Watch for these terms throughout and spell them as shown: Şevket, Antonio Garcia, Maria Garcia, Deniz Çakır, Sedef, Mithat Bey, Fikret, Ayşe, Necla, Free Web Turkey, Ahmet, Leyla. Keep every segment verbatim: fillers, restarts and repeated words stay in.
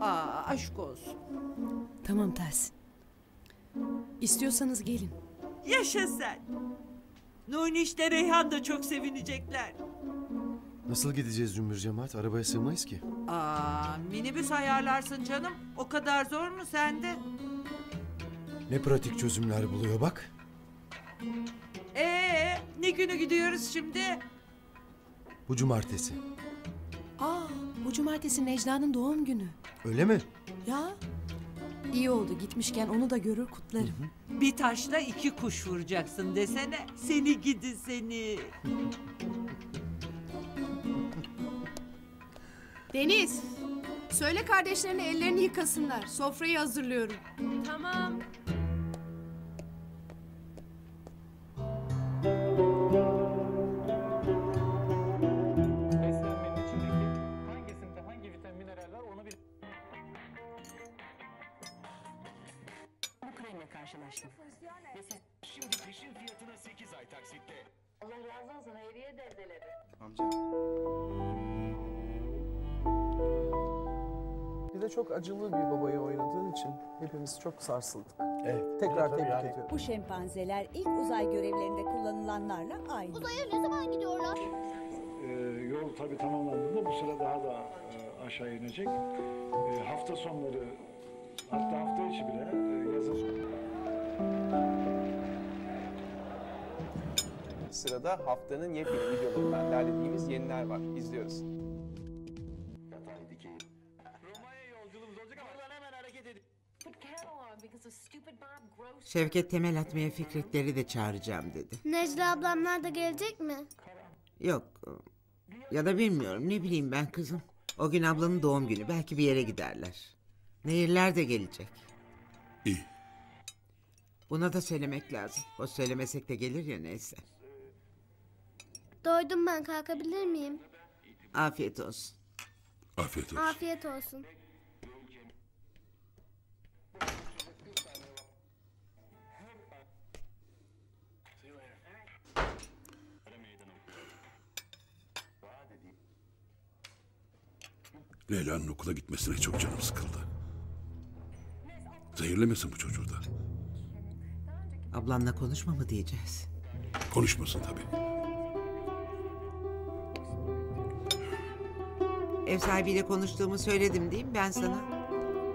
Aa, aşk olsun. Tamam Tahsin. İstiyorsanız gelin. Yaşa sen. Nuniş'le Reyhan da çok sevinecekler. Nasıl gideceğiz Zümbür Cemaat? Arabaya sığmayız ki. Aa, minibüs ayarlarsın canım. O kadar zor mu sende? Ne pratik çözümler buluyor bak. Ee, ne günü gidiyoruz şimdi? Bu cumartesi. Aa, bu cumartesi Necla'nın doğum günü. Öyle mi? Ya. İyi oldu, gitmişken onu da görür kutlarım. Hı hı. Bir taşla iki kuş vuracaksın desene. Seni gidi seni. Deniz, söyle kardeşlerine ellerini yıkasınlar. Sofrayı hazırlıyorum. Tamam. Çok acılı bir babayı oynadığın için hepimiz çok sarsıldık. Evet. Tekrar tebrik yani. ediyorum. Bu şempanzeler ilk uzay görevlerinde kullanılanlarla aynı. Uzaya ne zaman gidiyorlar? Ee, yol tabii tamamlandığında bu sıra daha da e, aşağı inecek. E, hafta sonları, hatta hafta içi bile e, yazın. Sırada haftanın yepyeni videolarından derlediğimiz yeniler var. İzliyoruz. Şevket temel atmaya Fikretleri de çağıracağım dedi. Necla ablamlar da gelecek mi? Yok. Ya da bilmiyorum, ne bileyim ben kızım. O gün ablanın doğum günü, belki bir yere giderler. Nehirler de gelecek. İyi. Buna da söylemek lazım. O söylemesek de gelir ya, neyse. Doydum ben, kalkabilir miyim? Afiyet olsun. Afiyet olsun. Afiyet olsun. Leyla'nın okula gitmesine çok canım sıkıldı. Zehirlemesin bu çocuğu da. Ablanla konuşma mı diyeceğiz? Konuşmasın tabii. Ev sahibiyle konuştuğumu söyledim değil mi ben sana?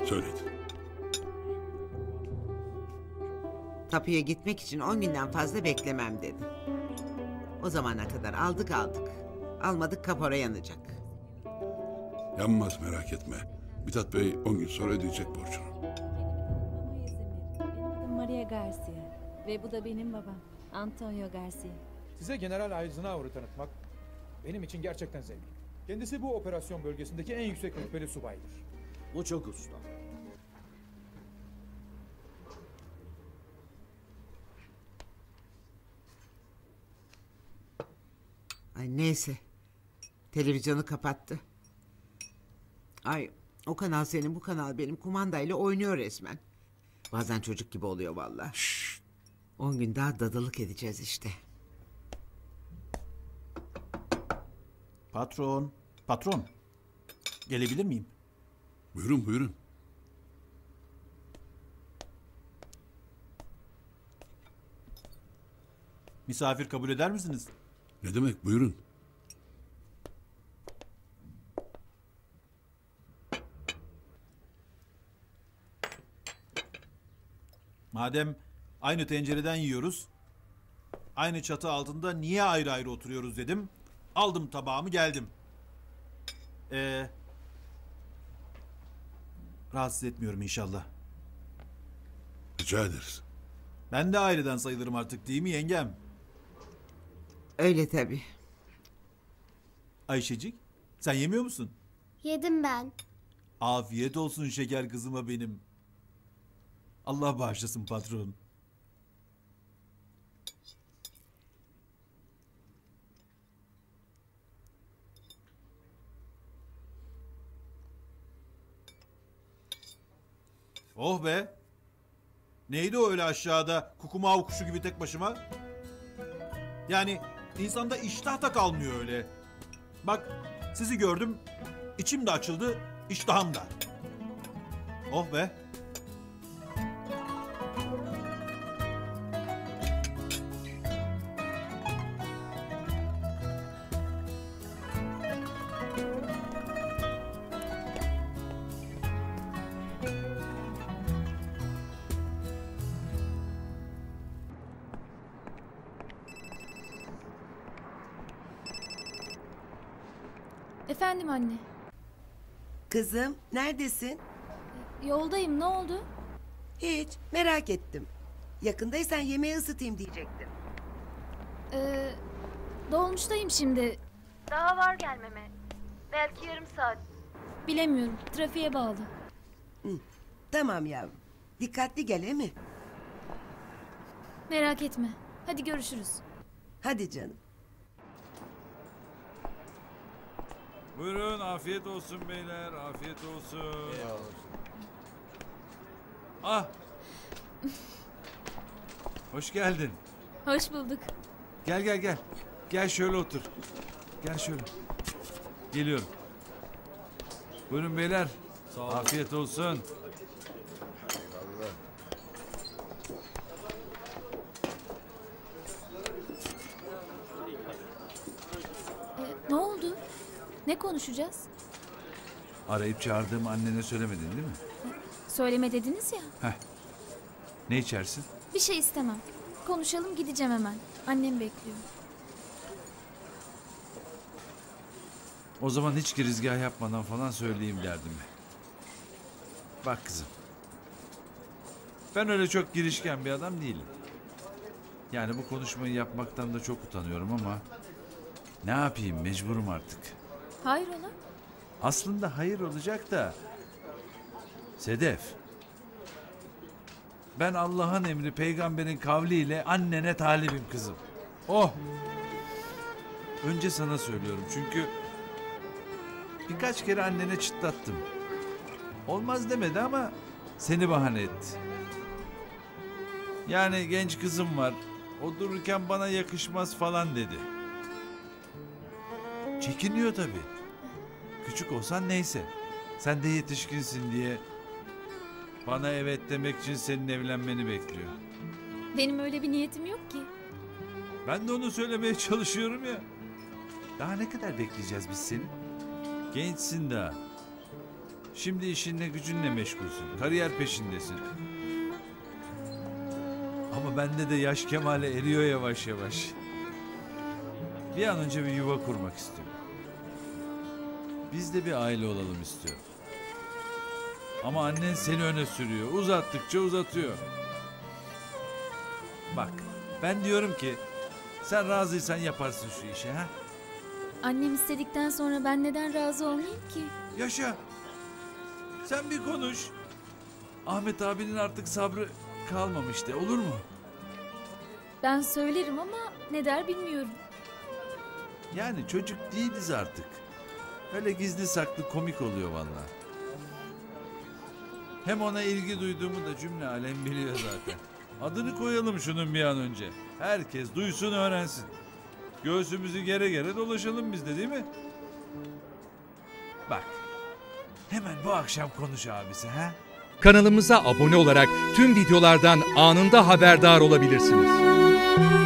Söyledim. Tapuya gitmek için on günden fazla beklemem dedi. O zamana kadar aldık aldık. Almadık, kapora yanacak. Yanmaz, merak etme. Mithat Bey on gün sonra ödeyecek borcunu. Benim adım Maria Garcia ve bu da benim babam Antonio Garcia. Size General Eisenhower'ı tanıtmak benim için gerçekten zevkli. Kendisi bu operasyon bölgesindeki en yüksek rütbeli subaydır. Bu çok usta. Ay neyse. Televizyonu kapattı. Ay o kanal senin, bu kanal benim, kumandayla oynuyor resmen. Bazen çocuk gibi oluyor vallahi. On gün daha dadılık edeceğiz işte. Patron, patron. Gelebilir miyim? Buyurun, buyurun. Misafir kabul eder misiniz? Ne demek, buyurun. Madem aynı tencereden yiyoruz, aynı çatı altında niye ayrı ayrı oturuyoruz dedim. Aldım tabağımı, geldim. Ee, rahatsız etmiyorum inşallah. Rica ederiz. Ben de aileden sayılırım artık değil mi yengem? Öyle tabii. Ayşecik, sen yemiyor musun? Yedim ben. Afiyet olsun şeker kızıma benim. Allah bağışlasın patron. Oh be. Neydi o öyle aşağıda kukumav kuşu gibi tek başıma? Yani insanda iştah da kalmıyor öyle. Bak sizi gördüm, içim de açıldı, iştahım da. Oh be. Efendim anne. Kızım, neredesin? Yoldayım, ne oldu? Hiç, merak ettim. Yakındaysan yemeği ısıtayım diyecektim. Ee, dolmuştayım şimdi. Daha var gelmeme. Belki yarım saat. Bilemiyorum, trafiğe bağlı. Hı, tamam yavrum. Dikkatli gel, he mi? Merak etme. Hadi görüşürüz. Hadi canım. Buyurun, afiyet olsun beyler, afiyet olsun. Eyvallah. Ah! Hoş geldin. Hoş bulduk. Gel gel gel. Gel şöyle otur. Gel şöyle. Geliyorum. Buyurun beyler. Sağ olun. Afiyet olsun. Ne konuşacağız? Arayıp çağırdığım annene söylemedin değil mi? Söyleme dediniz ya. Heh. Ne içersin? Bir şey istemem. Konuşalım, gideceğim hemen. Annem bekliyor. O zaman hiç girizgah yapmadan falan söyleyeyim derdimi. Bak kızım. Ben öyle çok girişken bir adam değilim. Yani bu konuşmayı yapmaktan da çok utanıyorum ama... ne yapayım, mecburum artık. Hayır ola? Aslında hayır olacak da... Sedef... ben Allah'ın emri, peygamberin kavliyle annene talibim kızım. Oh! Önce sana söylüyorum çünkü... birkaç kere annene çıtlattım. Olmaz demedi ama seni bahane etti. Yani genç kızım var, o dururken bana yakışmaz falan dedi. Çekiniyor tabii. Küçük olsan neyse. Sen de yetişkinsin diye bana evet demek için senin evlenmeni bekliyor. Benim öyle bir niyetim yok ki. Ben de onu söylemeye çalışıyorum ya. Daha ne kadar bekleyeceğiz biz seni? Gençsin daha. Şimdi işinle gücünle meşgulsün. Kariyer peşindesin. Ama bende de yaş kemale eriyor yavaş yavaş. Bir an önce bir yuva kurmak istiyorum. Biz de bir aile olalım istiyorum. Ama annen seni öne sürüyor. Uzattıkça uzatıyor. Bak, ben diyorum ki sen razıysan yaparsın şu işi, ha? Annem istedikten sonra ben neden razı olmayayım ki? Yaşa. Sen bir konuş. Ahmet abinin artık sabrı kalmamıştı. Olur mu? Ben söylerim ama ne der bilmiyorum. Yani çocuk değiliz artık. Öyle gizli saklı komik oluyor vallahi. Hem ona ilgi duyduğumu da cümle alem biliyor zaten. Adını koyalım şunun bir an önce. Herkes duysun, öğrensin. Göğsümüzü gere gere dolaşalım biz de, değil mi? Bak. Hemen bu akşam konuş abisi, ha? Kanalımıza abone olarak tüm videolardan anında haberdar olabilirsiniz.